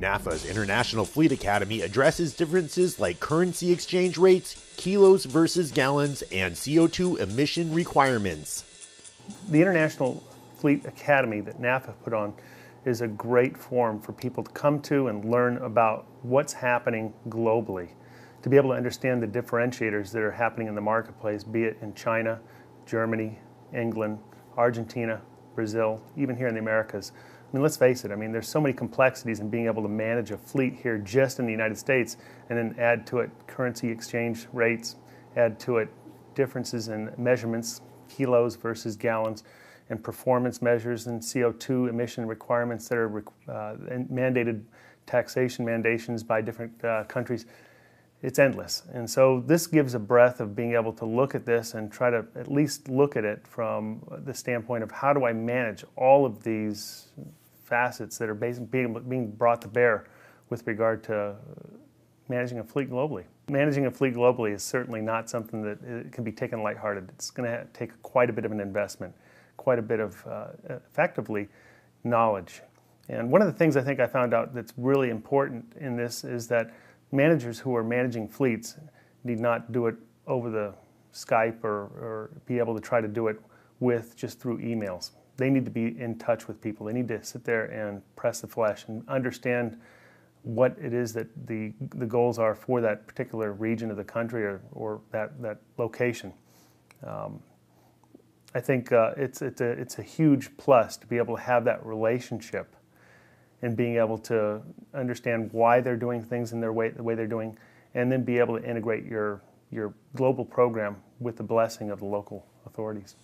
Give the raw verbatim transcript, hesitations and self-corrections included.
NAFA's International Fleet Academy addresses differences like currency exchange rates, kilos versus gallons, and C O two emission requirements. The International Fleet Academy that NAFA put on is a great forum for people to come to and learn about what's happening globally, to be able to understand the differentiators that are happening in the marketplace, be it in China, Germany, England, Argentina, Brazil, even here in the Americas. I mean, let's face it, I mean, there's so many complexities in being able to manage a fleet here just in the United States, and then add to it currency exchange rates, add to it differences in measurements, kilos versus gallons, and performance measures and C O two emission requirements that are uh, mandated, taxation mandations by different uh, countries. It's endless. And so this gives a breadth of being able to look at this and try to at least look at it from the standpoint of how do I manage all of these facets that are being brought to bear with regard to managing a fleet globally. Managing a fleet globally is certainly not something that can be taken lighthearted. It's going to take quite a bit of an investment, quite a bit of, uh, effectively, knowledge. And one of the things I think I found out that's really important in this is that managers who are managing fleets need not do it over the Skype or, or be able to try to do it with just through emails. They need to be in touch with people. They need to sit there and press the flesh and understand what it is that the, the goals are for that particular region of the country or, or that, that location. Um, I think uh, it's, it's, a, it's a huge plus to be able to have that relationship and being able to understand why they're doing things in their way, the way they're doing, and then be able to integrate your, your global program with the blessing of the local authorities.